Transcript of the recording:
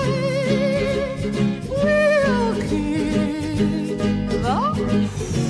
We'll keep the